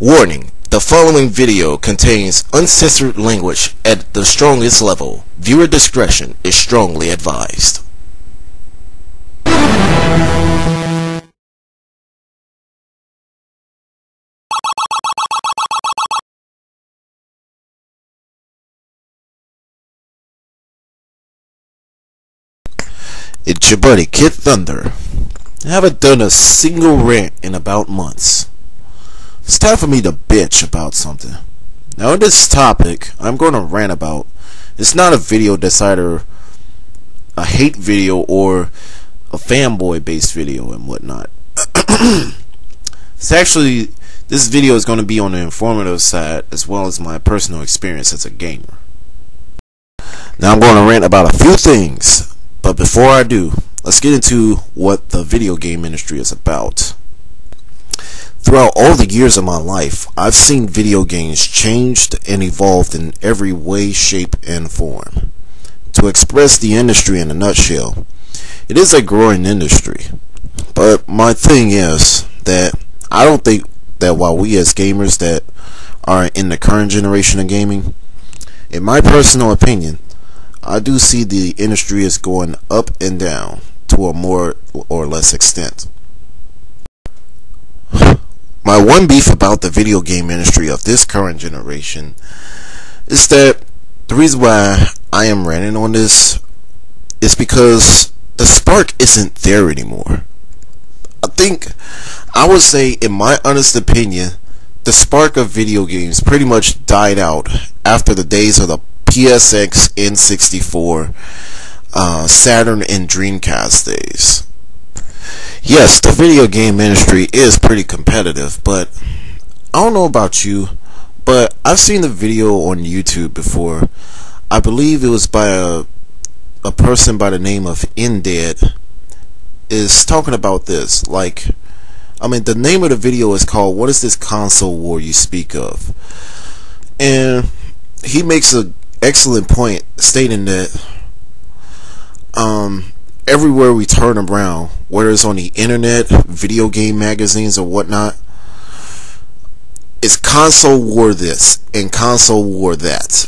Warning, the following video contains uncensored language at the strongest level. Viewer discretion is strongly advised. It's your buddy Kid Thunder. I haven't done a single rant in about months. It's time for me to bitch about something. Now, in this topic I'm going to rant about, it's not a video that's either a hate video or a fanboy based video and whatnot. It's actually, this video is going to be on the informative side as well as my personal experience as a gamer. Now I'm going to rant about a few things, but before I do, let's get into what the video game industry is about. Throughout all the years of my life, I've seen video games changed and evolved in every way, shape, and form. To express the industry in a nutshell, it is a growing industry. But my thing is that I don't think that while we as gamers that are in the current generation of gaming, in my personal opinion, I do see the industry is going up and down to a more or less extent. My one beef about the video game industry of this current generation is that the reason why I am ranting on this is because the spark isn't there anymore. I would say, in my honest opinion, the spark of video games pretty much died out after the days of the PSX, N64, Saturn, and Dreamcast days. Yes, the video game industry is pretty competitive, but I don't know about you, but I've seen the video on YouTube before. I believe it was by a person by the name of InDead is talking about this. Like, I mean, the name of the video is called "What is this console war you speak of?" And he makes an excellent point stating that everywhere we turn around, whether it's on the internet, video game magazines, or whatnot, it's console war this and console war that.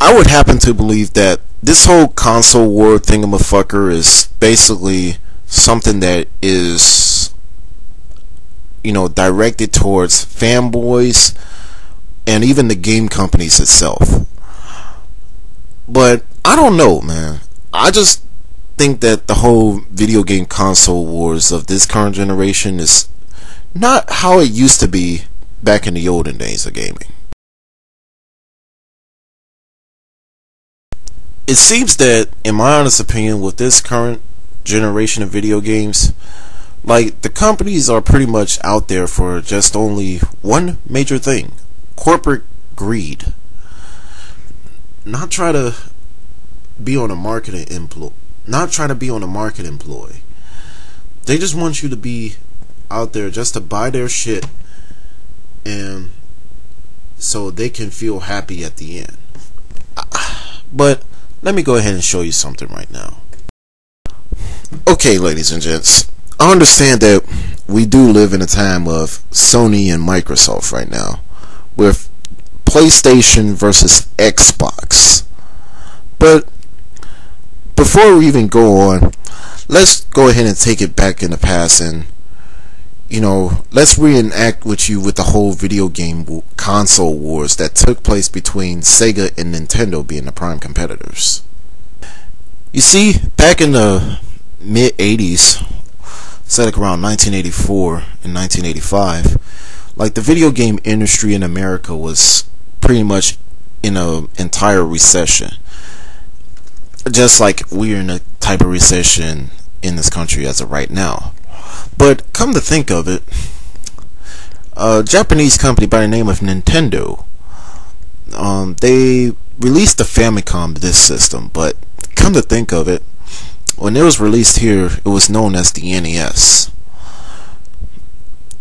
I would happen to believe that this whole console war thingamafucker is basically something that is, you know, directed towards fanboys and even the game companies itself. But I don't know, man. I just think that the whole video game console wars of this current generation is not how it used to be back in the olden days of gaming. It seems that, in my honest opinion, with this current generation of video games, like, the companies are pretty much out there for just only one major thing: corporate greed. Not try to be on a marketing employ, not trying to be on a market employ. They just want you to be out there just to buy their shit, and so they can feel happy at the end. But let me go ahead and show you something right now. Okay, ladies and gents, I understand that we do live in a time of Sony and Microsoft right now, with PlayStation versus Xbox. But before we even go on, let's go ahead and take it back in the past and, you know, let's reenact with you with the whole video game console wars that took place between Sega and Nintendo being the prime competitors. You see, back in the mid-80s, set around 1984 and 1985, like, the video game industry in America was pretty much in an entire recession. Just like we're in a type of recession in this country as of right now. But come to think of it, a Japanese company by the name of Nintendo, they released the Famicom disk system. But come to think of it, when it was released here, it was known as the NES.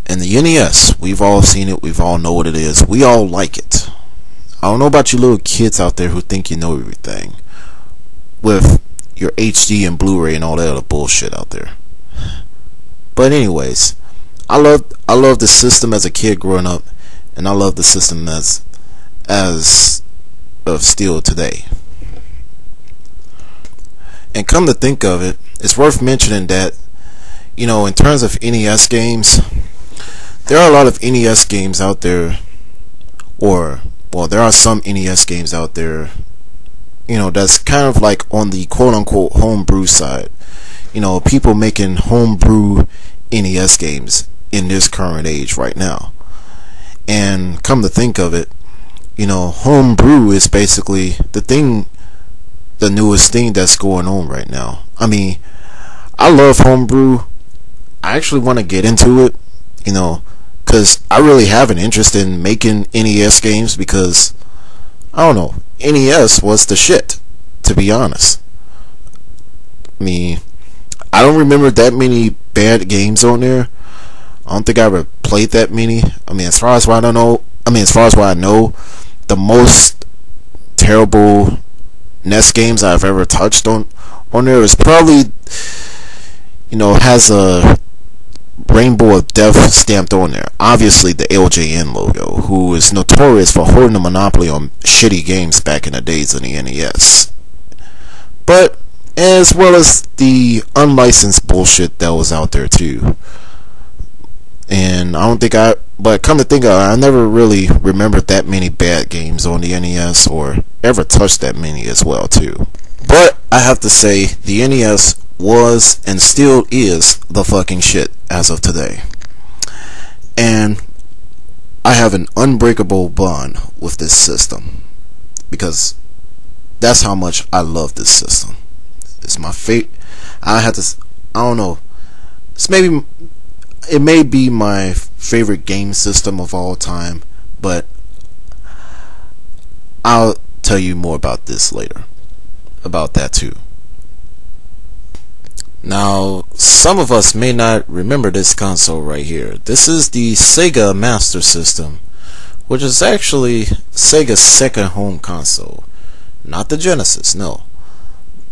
And the NES, we've all seen it, we've all know what it is, we all like it. I don't know about you little kids out there who think you know everything with your HD and Blu-ray and all that other bullshit out there. But anyways, I loved the system as a kid growing up, and I love the system as of still today. And come to think of it, it's worth mentioning that, you know, in terms of NES games, there are a lot of NES games out there, or, well, there are some NES games out there, you know, that's kind of like on the quote-unquote homebrew side. You know, people making homebrew NES games in this current age right now. And come to think of it, you know, homebrew is basically the thing, the newest thing that's going on right now. I mean, I love homebrew. I actually want to get into it, you know, because I really have an interest in making NES games, because, I don't know, NES was the shit, to be honest. I mean, I don't remember that many bad games on there. I don't think I ever played that many. I mean, as far as what I know, the most terrible NES games I've ever touched on there is probably, you know, has a Rainbow of Death stamped on there. Obviously the LJN logo, who is notorious for holding a monopoly on shitty games back in the days of the NES. But as well as the unlicensed bullshit that was out there too. And I don't think I, but come to think of it, I never really remembered that many bad games on the NES, or ever touched that many as well too. But I have to say, the NES was and still is the fucking shit as of today. And I have an unbreakable bond with this system, because that's how much I love this system. It's my fate. I don't know. It may be my favorite game system of all time, but I'll tell you more about this later. About that too. Now, some of us may not remember this console right here. This is the Sega Master System, which is actually Sega's second home console. Not the Genesis, no.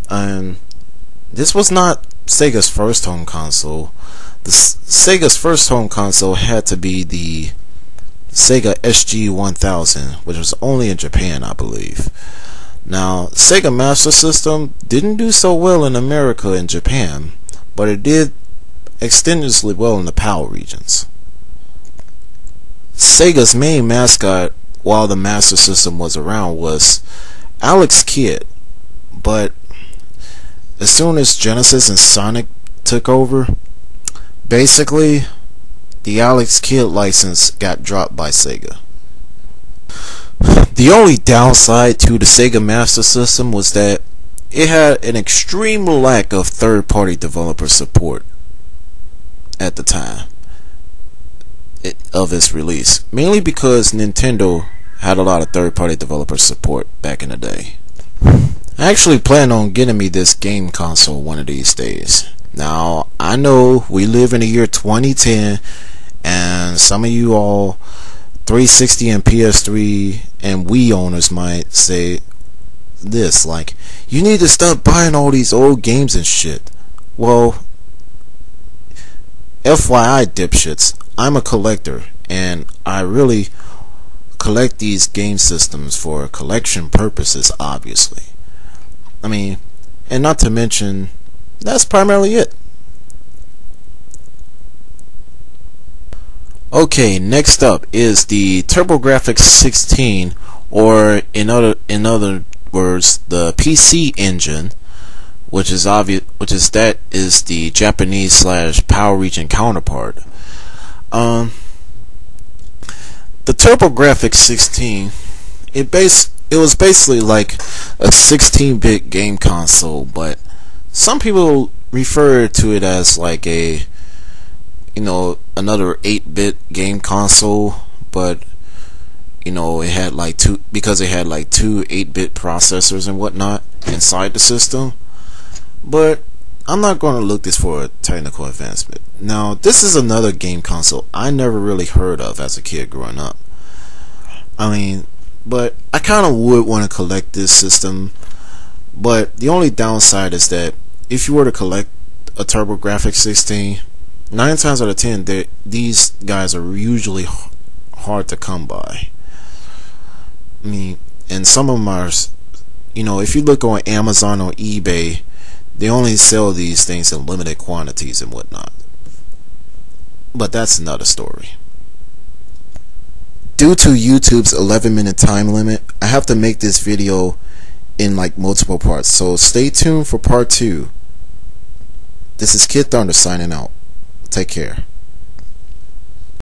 And this was not Sega's first home console. The Sega's first home console had to be the Sega SG-1000, which was only in Japan, I believe. Now, Sega Master System didn't do so well in America and Japan, but it did extensively well in the PAL regions. Sega's main mascot while the Master System was around was Alex Kidd, but as soon as Genesis and Sonic took over, basically the Alex Kidd license got dropped by Sega. The only downside to the Sega Master System was that it had an extreme lack of third-party developer support at the time of its release, mainly because Nintendo had a lot of third-party developer support back in the day. I actually plan on getting me this game console one of these days. Now, I know we live in the year 2010, and some of you all 360 and PS3 and Wii owners might say this, like, you need to stop buying all these old games and shit. Well, FYI dipshits, I'm a collector, and I really collect these game systems for collection purposes, obviously. I mean, and not to mention, that's primarily it. Okay, next up is the TurboGrafx-16, or in other words, the PC Engine, which is the Japanese / PAL region counterpart. The TurboGrafx-16, it was basically like a 16-bit game console, but some people refer to it as like a, you know, another 8-bit game console, but, you know, it had like two 8-bit processors and whatnot inside the system. But I'm not going to look this for a technical advancement. Now, this is another game console I never really heard of as a kid growing up. I mean, but I kind of would want to collect this system, but the only downside is that if you were to collect a TurboGrafx-16, 9 times out of 10, these guys are usually hard to come by. I mean, and some of them are, you know, if you look on Amazon or eBay, they only sell these things in limited quantities and whatnot. But that's another story. Due to YouTube's 11-minute time limit, I have to make this video in like multiple parts, so stay tuned for part 2. This is Kid Thunder signing out. Take care.